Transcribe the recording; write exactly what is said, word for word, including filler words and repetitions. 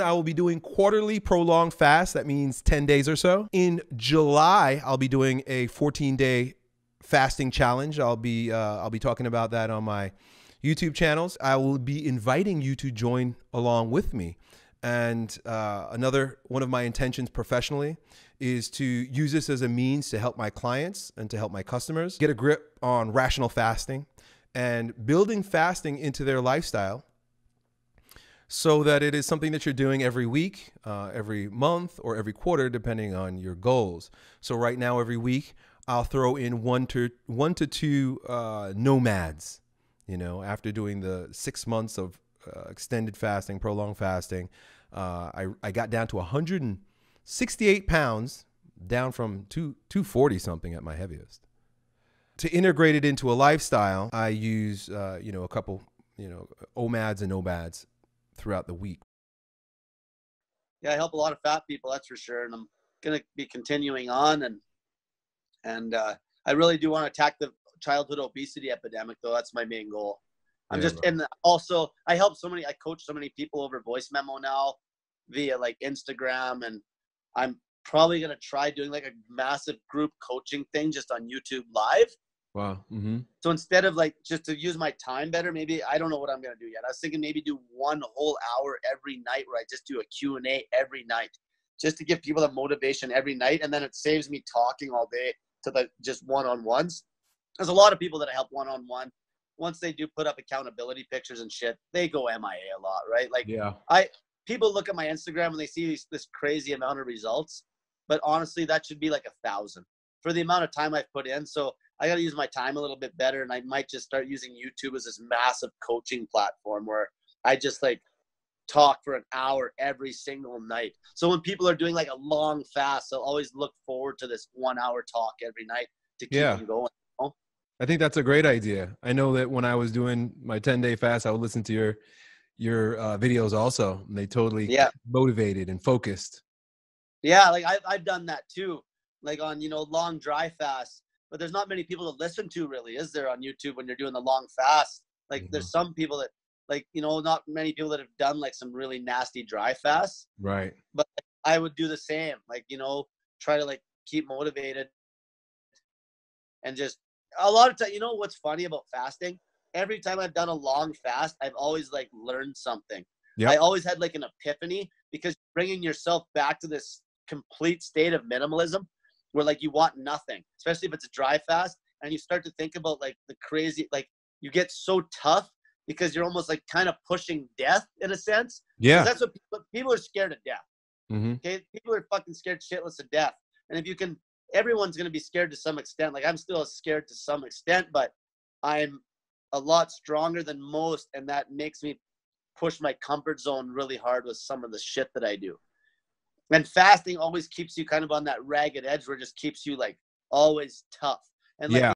I will be doing quarterly prolonged fast. That means ten days or so. In July, I'll be doing a fourteen day fasting challenge. I'll be, uh, I'll be talking about that on my YouTube channels. I will be inviting you to join along with me. And uh, another one of my intentions professionally is to use this as a means to help my clients and to help my customers get a grip on rational fasting and building fasting into their lifestyle, so that it is something that you're doing every week, uh, every month, or every quarter, depending on your goals. So right now, every week, I'll throw in one to one to two uh, nomads. You know, after doing the six months of uh, extended fasting, prolonged fasting, uh, I I got down to one hundred sixty-eight pounds, down from two two forty something at my heaviest. To integrate it into a lifestyle, I use uh, you know a couple you know O M A Ds and O B A Ds throughout the week. Yeah, I help a lot of fat people, that's for sure. And I'm going to be continuing on. And, and uh, I really do want to attack the childhood obesity epidemic, though. That's my main goal. I'm yeah, just, bro. And also I help so many, I coach so many people over voice memo now via like Instagram. And I'm probably going to try doing like a massive group coaching thing just on YouTube Live. Wow. Mm-hmm. So instead of like, just to use my time better, maybe, I don't know what I'm going to do yet. I was thinking maybe do one whole hour every night where I just do a Q and A every night, just to give people the motivation every night. And then it saves me talking all day to the just one-on-ones. There's a lot of people that I help one-on-one. Once they do put up accountability pictures and shit, they go M I A a lot, right? Like yeah. I, people look at my Instagram and they see these, this crazy amount of results, but honestly, that should be like a thousand for the amount of time I've put in. So I got to use my time a little bit better. And I might just start using YouTube as this massive coaching platform where I just like talk for an hour every single night. So when people are doing like a long fast, they'll always look forward to this one hour talk every night to keep yeah. them going. You know? I think that's a great idea. I know that when I was doing my ten day fast, I would listen to your, your uh, videos also. And they totally yeah. motivated and focused. Yeah. Like I've, I've done that too. Like on, you know, long dry fast. But there's not many people to listen to, really, is there, on YouTube when you're doing the long fast? Like, mm-hmm. there's some people that, like, you know, not many people that have done, like, some really nasty dry fasts. Right. But like, I would do the same. Like, you know, try to, like, keep motivated. And just a lot of times, you know what's funny about fasting? Every time I've done a long fast, I've always, like, learned something. Yep. I always had, like, an epiphany, because bringing yourself back to this complete state of minimalism, where like you want nothing, especially if it's a dry fast, and you start to think about like the crazy, like you get so tough because you're almost like kind of pushing death in a sense. Yeah. That's what people, people are scared of death. Mm-hmm. Okay. People are fucking scared shitless of death. And if you can, everyone's going to be scared to some extent. Like I'm still scared to some extent, but I'm a lot stronger than most. And that makes me push my comfort zone really hard with some of the shit that I do. And fasting always keeps you kind of on that ragged edge where it just keeps you like always tough. And like yeah.